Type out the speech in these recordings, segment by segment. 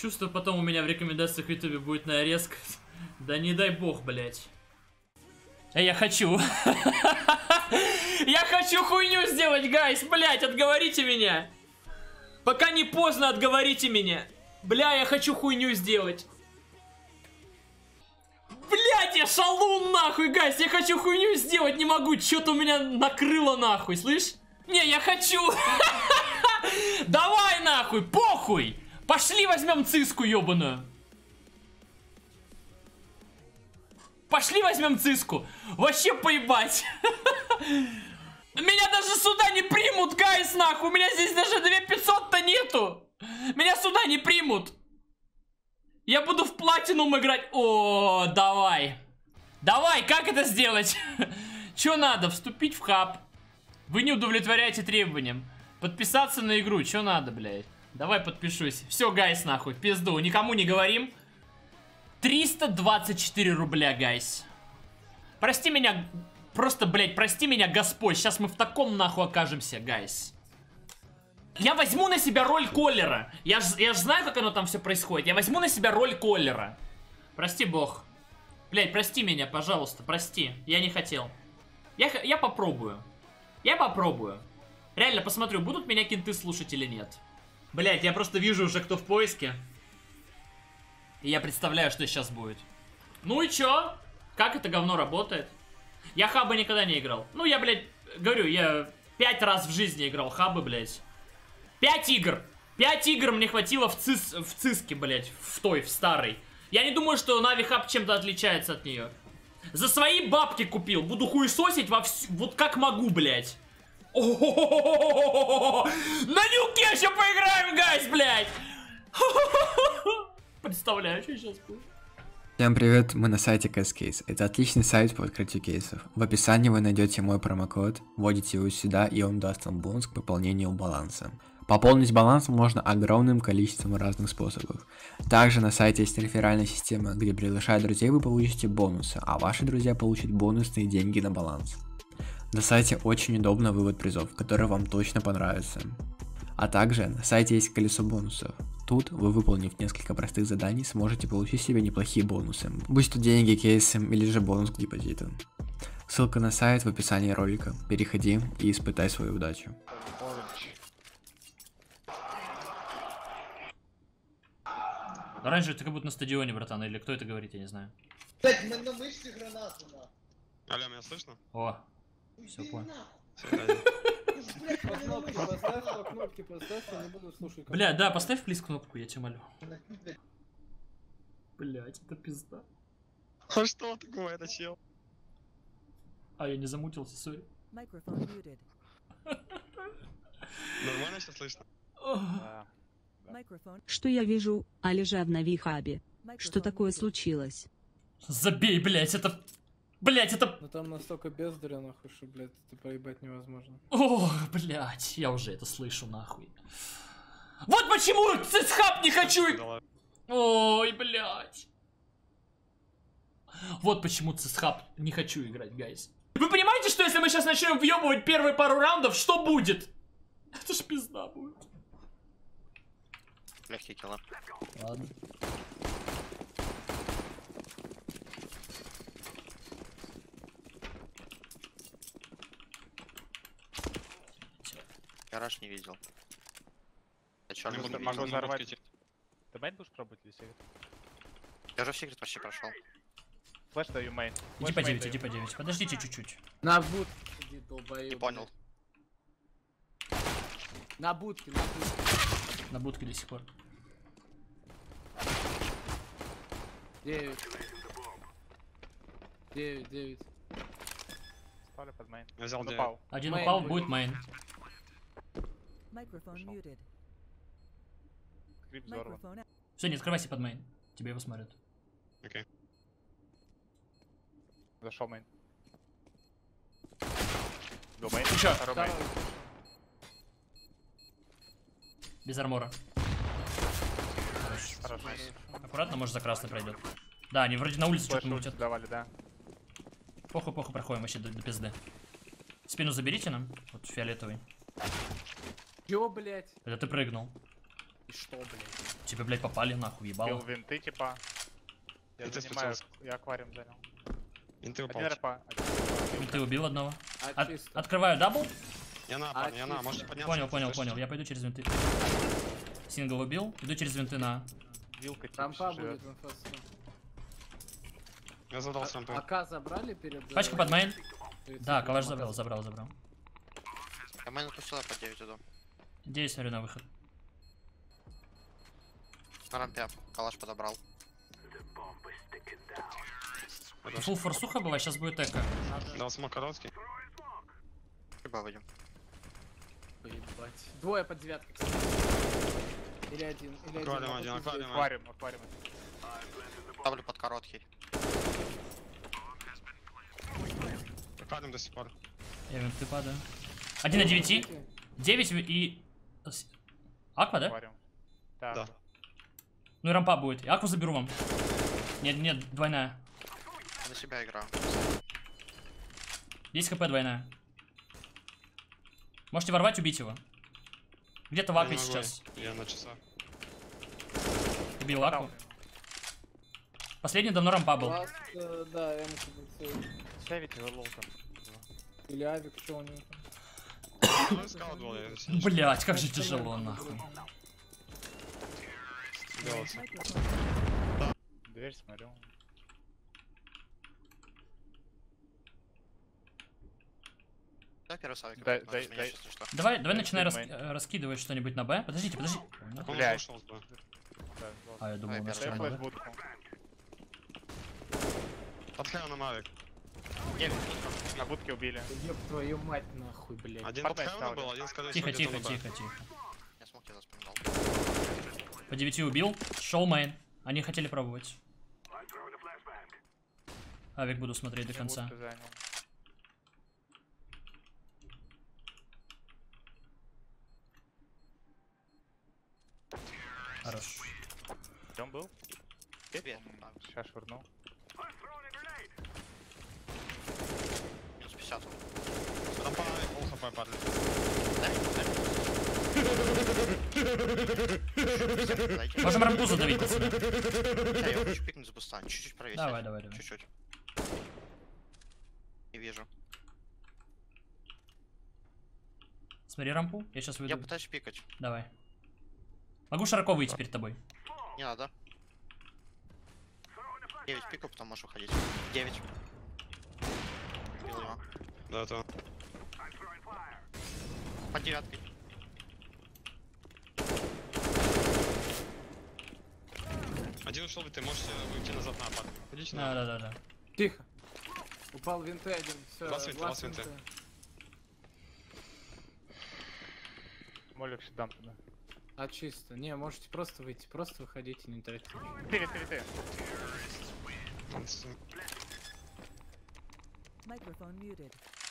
Чувствую, потом у меня в рекомендациях в ютубе будет нарезка. Да не дай бог, блять. Я хочу. Я хочу хуйню сделать, гайс, блять, отговорите меня. Пока не поздно, отговорите меня. Бля, я хочу хуйню сделать. Блять, я шалун, нахуй, гайс, я хочу хуйню сделать, не могу, что-то у меня накрыло, нахуй, слышь? Не, я хочу. Давай, нахуй, похуй. Пошли возьмем циску, ёбаную. Пошли возьмем циску. Вообще поебать. Меня даже сюда не примут, гайс, нахуй. У меня здесь даже 2500-то нету. Меня сюда не примут. Я буду в платинум играть. О, давай. Давай, как это сделать? Чё надо? Вступить в хаб. Вы не удовлетворяете требованиям. Подписаться на игру. Чё надо, блядь? Давай подпишусь. Все, гайс, нахуй. Пизду. Никому не говорим. 324 рубля, гайс. Прости меня. Просто, блядь, прости меня, Господь. Сейчас мы в таком нахуй окажемся, гайс. Я возьму на себя роль Колера. Я ж знаю, как оно там все происходит. Я возьму на себя роль Колера. Прости, Бог. Блядь, прости меня, пожалуйста. Прости. Я не хотел. Я попробую. Я попробую. Реально посмотрю, будут меня кенты слушать или нет. Блядь, я просто вижу уже, кто в поиске. И я представляю, что сейчас будет. Ну и чё? Как это говно работает? Я хабы никогда не играл. Ну, я, блядь, говорю, я 5 раз в жизни играл хабы, блядь. 5 игр! 5 игр мне хватило в циске, блядь. В той, в старой. Я не думаю, что NAVI Hub чем-то отличается от нее. За свои бабки купил. Буду хуесосить во всю... Вот как могу, блядь. На нюке еще поиграем, гайс, блядь! Представляю, что сейчас будет. Всем привет, мы на сайте cscase. Это отличный сайт по открытию кейсов. В описании вы найдете мой промокод, вводите его сюда, и он даст вам бонус к пополнению баланса. Пополнить баланс можно огромным количеством разных способов. Также на сайте есть реферальная система, где, приглашая друзей, вы получите бонусы, а ваши друзья получат бонусные деньги на баланс. На сайте очень удобно вывод призов, которые вам точно понравятся. А также на сайте есть колесо бонусов. Тут вы, выполнив несколько простых заданий, сможете получить себе неплохие бонусы, будь то деньги кейсом или же бонус к депозиту. Ссылка на сайт в описании ролика. Переходи и испытай свою удачу. Оранжевый, ты как будто на стадионе, братан, или кто это говорит, я не знаю. Блять, на мышце гранату. Алло, меня слышно? О. Все понял. Бля, да, поставь плиз кнопку, я тебя молю. Блять, это пизда. А что такое, это чел? А, я не замутился, сори. Нормально сейчас слышно? Что я вижу, а лежа в NAVI Hub? Что такое случилось? Забей, блять, это... Блять, это... Ну там настолько бездаря, нахуй, что, блядь, это поебать невозможно. О, блядь, я уже это слышу, нахуй. Вот почему цисхаб не хочу! Ой, блядь. Вот почему цисхаб не хочу играть, гайз. Вы понимаете, что если мы сейчас начнем въебывать первые пару раундов, что будет? Это ж пизда будет. Легкий килл. Ладно. Гараж не видел. А чё, могу взорвать. Ты мейн будешь пробовать или секрет? Я уже в секрет почти прошел. Флэш даю мейн. Иди по 9, иди по 9. Подождите чуть-чуть. На бут. Не понял. На будке, на будке. На будке до сих пор. 9. 9, 9. Спали под мейн. Взял 9. Один упал, будет мейн. Все, не открывайся под мейн. Тебе его смотрят. Окей. Зашел мейн. До мейн. Еще. Без армора. Хорошо. Аккуратно, может за красный пройдет. Да, они вроде на улице что-то мутят. Давали, да. Похуй, проходим вообще до пизды. Спину заберите нам. Вот фиолетовый. Чё, блядь? Это ты прыгнул. И что, блядь? Тебе, блядь, попали нахуй, ебало. Бил винты, типа. Я и занимаю, я аквариум занял. Винты упал. Винты убил одного. Открываю дабл. Я на, можете подняться. Понял. Я пойду через винты. Сингл убил, иду через винты на. Вилка трампа будет. Я задал трампа. АК забрали перед... Пачка под мейн. Да, калаш забрал. Я мейн сюда по 9 иду. 9 смотрю на выход. На рампе калаш подобрал. Фул форсуха была, сейчас будет эко. Дал смок короткий. Выйдем. Поебать. Двое под девяткой. Или один. Аквариум. Ставлю под короткий. Аквариум до сих пор. Я винты падаю. 1 на 9. 9 и... Аква, да? Да. Ну и рампа будет. Акву заберу вам. Нет, двойная. За себя играю. 10 хп двойная. Можете ворвать, убить его. Где-то в акве сейчас. Я на часах. Убил акву. Последний давно рампа был. Да, я не Или авик, что у него там. Блять, как же тяжело, нахуй. Дверь смотрю. Давай начинай раскидывать что-нибудь на Б. Подождите. Бля, я думал, на что на Б. Подхляю на Мавик. На будке убили. Ёб твою мать, нахуй, блядь. Один подхляю был, один сказал, что Тихо. Я смоки заспоминал. По 9 убил. Шел мейн. Они хотели пробовать. Авик буду смотреть до конца. Хорош. Дом был? Сейчас швырнул. Плюс 50. Там полхп падает. Можем рампу задавить, пацаны. Да, я хочу пикнуть с буста. Чуть-чуть правее. Давай. Чуть-чуть. Не вижу. Смотри рампу, я сейчас выйду. Я пытаюсь пикать. Давай. Могу широко выйти перед тобой. Не надо. 9 пиков, потом можешь уходить. 9. Да, то. Под 9-кой. Один ушел, ты можешь уйти назад на аппарат. Отлично. Да. Тихо. Упал винты один. Все. Два винты. Молик сюда. А чисто. Не, можете просто выйти, просто выходите, не тратите. Ты.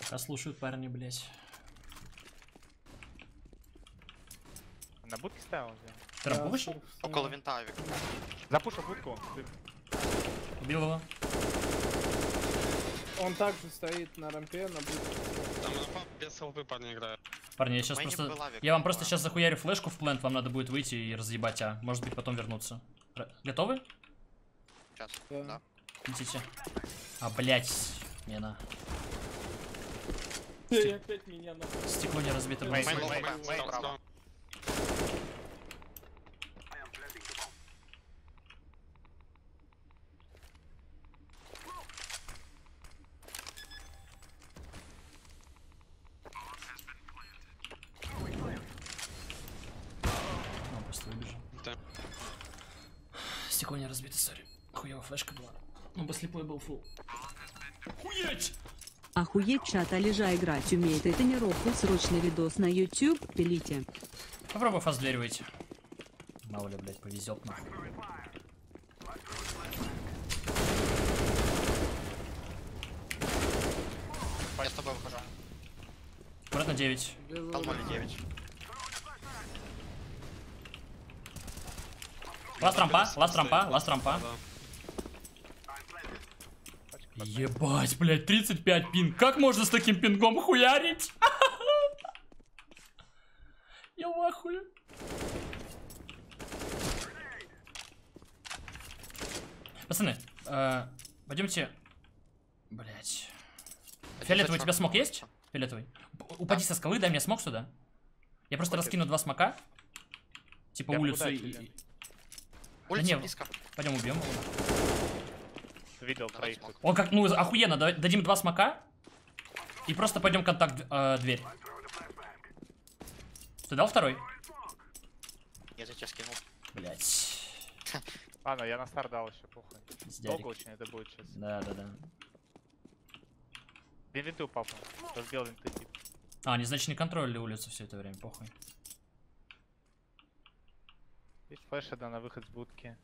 Пока слушают парни, блять. На будке ставил, да? Трампу вышел? Около винта авик. Запушил будку. Убил его. Он также стоит на рампе, на будке. Там рампа без ЛП парни играют. Парни, я сейчас просто... Я вам просто сейчас захуярю флешку в плент, вам надо будет выйти и разъебать, а может быть потом вернуться. Готовы? Сейчас, да. Идите. А, блять, не на. Опять меня на... Стекло не разбито. Стекло не разбито, сори. Хуева флешка была. Ну, по слепой был фул. Охуеть! Охуеть, чат, Алежа играть умеет. И тренировку, срочный видос на YouTube, пилите. Попробуй фаздверивайте. Мало ли, блядь, повезет нахуй. Я с тобой выхожу. Обратно 9. Толмали 9. Ласт рампа. Ебать, блядь, 35 пинг. Как можно с таким пингом хуярить? Я в ахуе. Пацаны, пойдемте. Блять. Фиолетовый, у тебя смок есть? Фиолетовый. Упади со скалы, дай мне смок сюда. Я просто раскину два смока. Типа улицу и... Улица близко. Пойдем убьем. Видел троих. Он как, ну охуенно, дадим два смока. И просто пойдем контакт дверь. Ты дал второй? Я за тебя скинул. Блять. Ладно, я на старт дал еще, похуй. Долго очень это будет сейчас. Да, да, да. Две винты упал. Разбил винты. А, они, значит, не контролили улицу все это время, похуй. Есть флеш одна на выход с будки.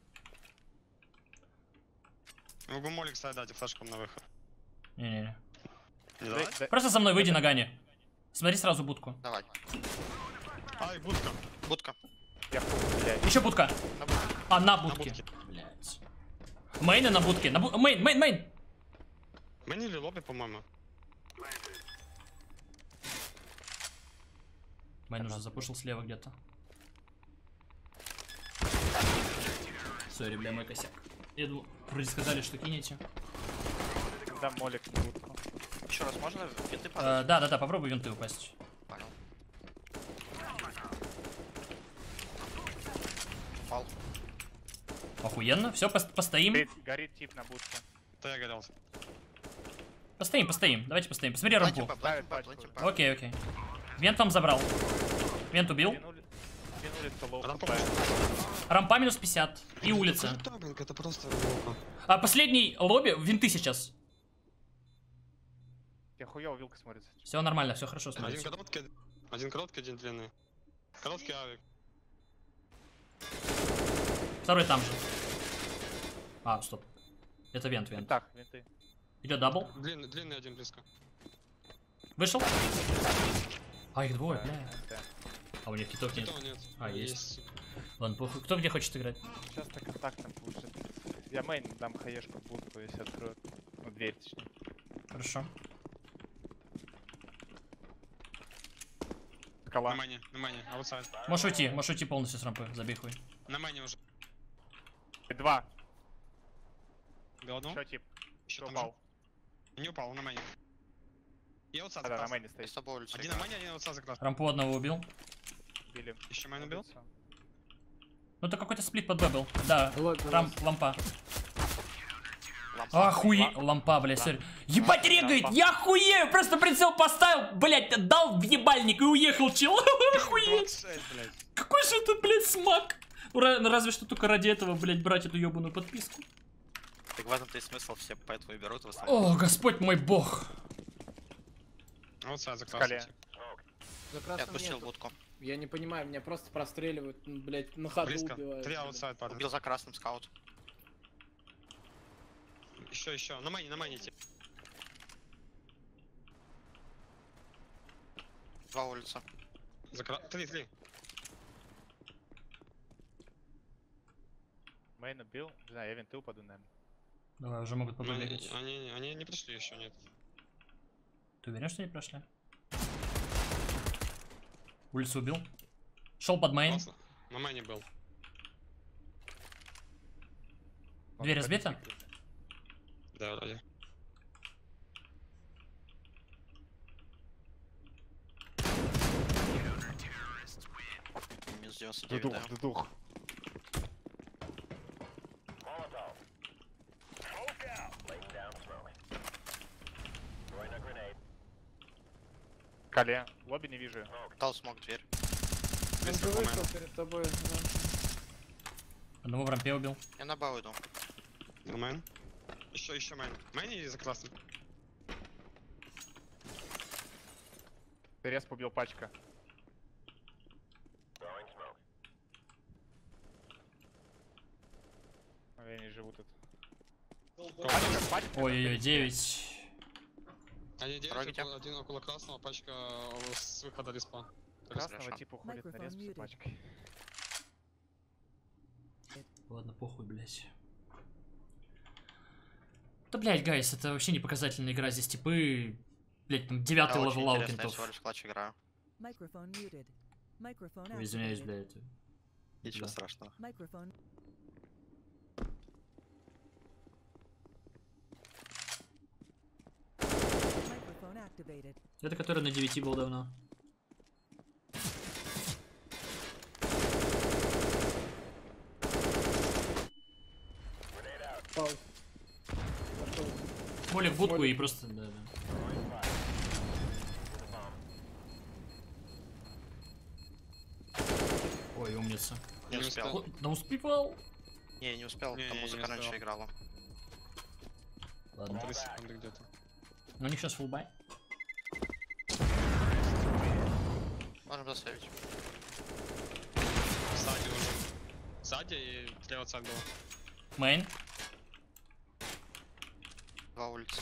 Могу молик дать и флешком на выход. Не-не-не. Просто со мной выйди на гане. Смотри сразу будку. Давай. Ай, будка. Будка. Еще будка. А, на будке. Блять. Мейны на будке. Мейн. Мейнили лобби, по-моему. Мейн уже запушил слева где-то. Сори, бля, мой косяк. Я думал, вроде сказали, что кинете. Да, молик на будку. Еще раз, можно винты падать? Да, попробуй винты упасть. Понял. Упал. Охуенно, все, постоим. Горит тип на будке. Да, я горелся. Постоим, давайте постоим. Посмотри рампу. Окей. Вент вам забрал. Вент убил. Рампа минус 50. И улица. А последний лобби, винты сейчас. Я хуёво вилка смотрится. Все нормально, все хорошо смотрится. Один короткий, один длинный. Короткий авик. Второй там же. А, стоп. Это вент. Так, венты. Идет дабл. Длинный один близко. Вышел. А, их двое, бля. А у них китов нет. А, есть. Ладно, похуй. Кто где хочет играть? Сейчас так контактом получит. Я мейн дам хаешку в будку, если откроют. Ну, дверь, точнее. Хорошо. На мане. Можешь уйти полностью с рампы. Забей хуй. На мане уже. Два. Голодом? Еще тип. Еще упал. Не упал, он на мане. Я вот сад. Да, на мане стоит. Один на мане, один вот сад закрас. Рампу одного убил. Били. Еще майн убил? Ну это какой-то сплит под Б был. Да, лампа. Охуе... Лампа, блядь, сори. Ебать регает, я хуею, просто прицел поставил, блядь, дал в ебальник и уехал, чел. Охуеть. Какой же это, блядь, смак. Разве что только ради этого, блядь, брать эту ебаную подписку. Так в этом-то и смысл, все поэтому и берут. О, господь мой бог. Вот сразу закрасился. Я отпустил будку. Я не понимаю, меня просто простреливают, блядь, на ходу убивают. Убил за красным скаут. Еще, на мане тип. Два улица. Три. Мейн убил, не знаю, я винты упаду, наверное. Давай, уже могут побегать. Они не пришли еще, нет. Ты уверен, что не прошли? Улицу убил. Шел под мейн. На мейне был. Дверь разбита? Да, вроде. Минус 99, да. Дух. Коле. Лобби не вижу. Дал смог дверь. Он же вышел перед тобой. Одного в рампе убил. Я на бау иду. Нормально. Еще майн. Майн или за классом? Перес побил пачка. Ой, они живут тут. Ой-ой-ой, 9. Они 9, один около красного, пачка с выхода респа. Красного типа уходит на респ с пачкой. Ладно, похуй, блядь. Да, блять, гайс, это вообще не показательная игра, здесь типы, блять, там 9-й левел аукентов. Извиняюсь, блядь. Ничего страшного. Это который на 9 был давно. Поле в будку и просто... Да, да. Ой, умница. Не успел. Да успевал? Не, не успел, там музыка раньше играла. Ладно. 3 секунды где-то. Ну у них сейчас фулбай. Можем заставить. Сзади уже. Сзади и слева от сагла. Мейн. Два улицы.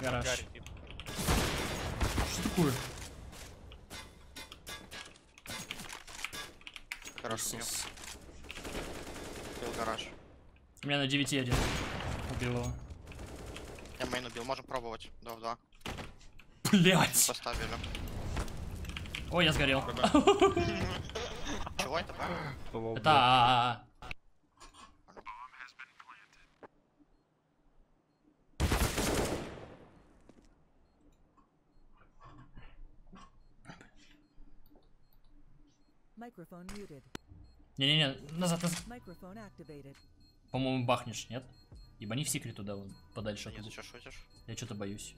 Гараж. Гараж. Что такое? Хорошо. Убил гараж. У меня на 9 один. Убил его. Я мейн убил, можем пробовать. Да, да. Блять! Поставили. Ой, я сгорел. Чего это? Это... Не-не-не, назад, назад. По-моему, бахнешь, нет? Ебани в секрет туда, вот, подальше. Нет, ты что, шутишь? Я что-то боюсь.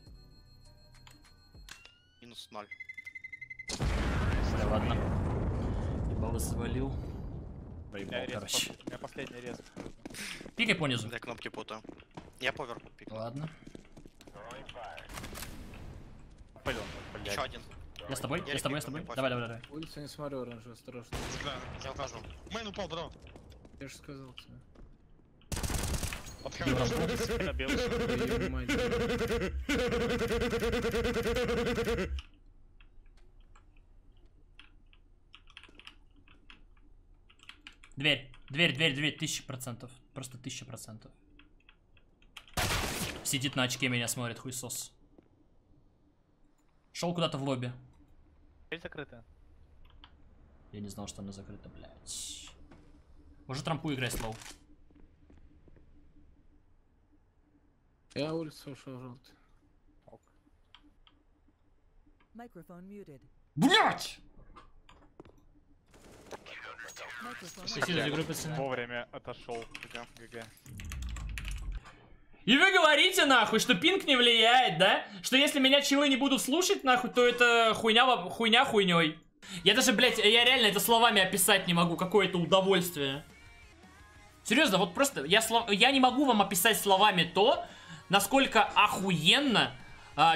Минус 0. Да ладно. Ебало свалил. Проебал, короче. У меня последний рез. Пикай понизу. Я кнопки путаю. Я поверху пикаю. Ладно. Еще один. Я с тобой, я с тобой. Давай, давай, давай. Улицу не смотрю, оранжу, осторожно. Я ухожу. Мейн упал, бро. Я же сказал тебе. Подхожу. Дверь, дверь, дверь, дверь, 1000%. Просто 1000%. Сидит на очке, меня смотрит, хуйсос. Шел куда-то в лобби. Дверь закрыта. Я не знал, что она закрыта, блядь. Может, трампу играй, слоу. Я улицу ушел, желтый. Микрофон мьютед. Блядь! Вовремя отошел. ГГ. И вы говорите, нахуй, что пинг не влияет, да? Что если меня чилы не будут слушать, нахуй, то это хуйня хуйней. Я даже, блядь, я реально это словами описать не могу, какое это удовольствие. Серьезно, вот просто, я не могу вам описать словами то, насколько охуенно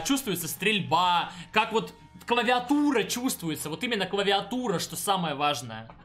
чувствуется стрельба, как вот клавиатура чувствуется, вот именно клавиатура, что самое важное.